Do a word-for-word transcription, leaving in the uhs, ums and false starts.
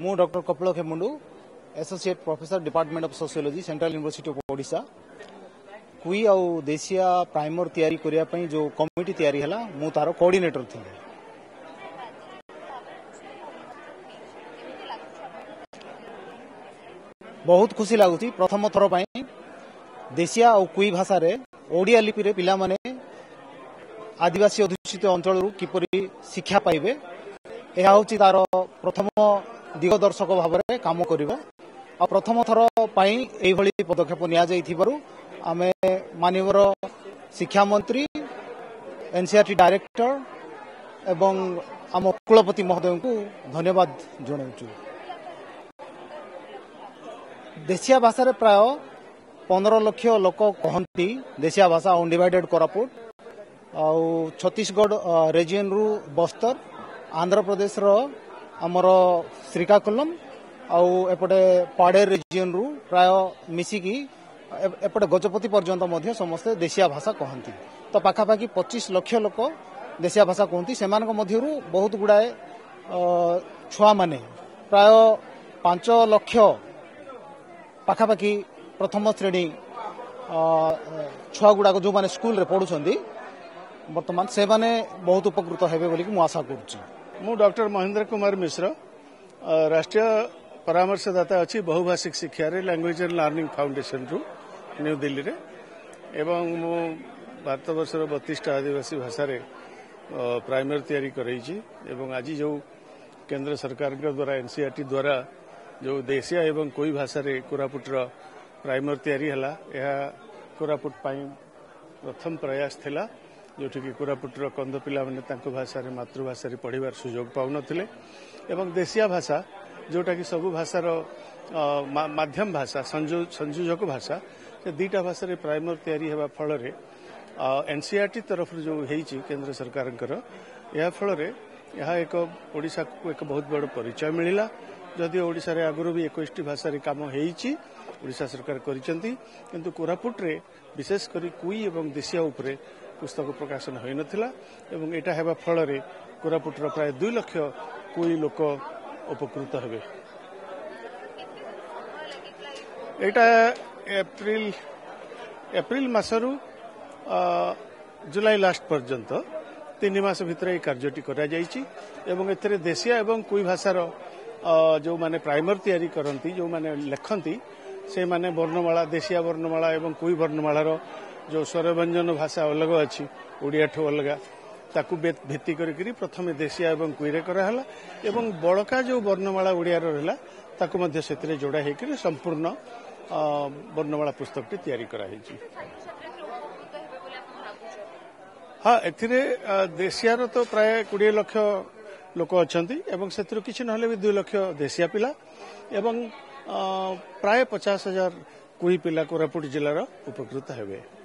मु doctor Kapil Khemundu associate professor department of sociology central university of Odisha. Kui आउ देसिया प्राइमर तैयारी करिया पई जो कमिटी तैयारी हला मु तारो कोऑर्डिनेटर थी। बहुत खुशी लागुती प्रथम थर पई देसिया आउ कुई भाषा रे ओडिया लिपि रे पिला माने आदिवासी अधूषित अंचल रु किपरि शिक्षा पाइबे यह हूँ तार प्रथम दिगदर्शक भाव में कम कर प्रथम थर पर पदक्षेप निमें मानवर शिक्षा मंत्री एनसीईआरटी डायरेक्टर एवं आम कुलपति महोदय को धन्यवाद जनाऊँ। देसिया भाषा रे प्राय पंद्रह लाख लोक कहती देसिया भाषा अनडिवाइडेड कोरापुट आउ छत्तीसगढ़ रेजियन रु बस्तर आंध्र प्रदेश रो आमर श्रीकाकुलम आउ एपटे पाड़े रिजन रु प्राय मिसिकी एपटे गजपति पर्यंत मध्य समस्ते देसिया भाषा कहती तो पाखापाखि पच्चीस लक्ष लोक देसिया भाषा कहती से मध्यरु बहुत गुड़ाए छुआ माने प्राय पांच लक्ष पाखापाखि प्रथम श्रेणी छुआ गुड़ाक जो माने स्कूल रे पढ़ुछंदी वर्तमान से माने बहुत उपकृत हेबे बोली मु आशा करूची। मु डॉक्टर महेंद्र कुमार मिश्रा राष्ट्रीय परामर्शदाता अच्छी बहुभाषिक शिक्षा रे लैंग्वेज एंड लर्निंग फाउंडेशन रु न्यू दिल्ली रे एवं मु भारतवर्ष बत्तीस आदिवासी भाषा रे प्राइमरी तैयारी करैची एवं आज जो केंद्र सरकार के द्वारा एनसीईआरटी द्वारा जो देसिया एवं कोई भाषा रे कोरापुट रो प्राइमरी तैयारी हला यह कोरापुट पई प्रथम प्रयास थिला जोटि कि कोरापुटर कंद पाने भाषा मातृभाषा पढ़वार सुजोग पाऊनते एवं देसिया भाषा जोटा कि सबू भाषार मध्यम भाषा संयोजक भाषा दीटा भाषा रे प्राइमर तैयारी होगा फल एनसीईआरटी तरफ जो होती केन्द्र सरकार यह फल एक ओडिशा को एक बहुत बड़ परिचय मिलला जदि ओडिशा रे आगुरी भी इक्कीस भाषा रे काम होईची ओडिशा सरकार करिसेंती किंतु कोरापुट रे विशेष करी कुई एवं देसिया उपरे पुस्तक प्रकाशन होई नथिला एवं एटा हेबा फल रे कोरापुट रो प्राय दो लाख कुई लोक उपकृत हेबे। एटा एप्रिल एप्रिल मासरु जुलाई लास्ट पर्यंत तीन मास भितर ए कार्यटी करा जाईची एवं एतरे देसिया एवं कुई भाषार जो माने प्राइमर तैयारी करती जो माने लेखती से माने वर्णमाला देसिया वर्णमाला एवं कोई वर्णमालार जो स्वरव्यंजन भाषा अलग अच्छी ओडिया ठो अलग ताकू भेत्ती करी प्रथमे देसिया एवं कुईरे कराला एवं बड़का जो वर्णमाला ओडियार रहला ताकू मध्य सेतरे जोड़ा हेकरी संपूर्ण वर्णमाला पुस्तकटी तैयारी करा हेची। हाँ एथिरे देसियार तो प्राय बीस लाख लोक अछंती एवं सेतरो किछि नहले भी दो लाख देसिया पिला एवं प्राय पचास हजार कुई पिला कोरापुट जिलार उपकृत हेबे।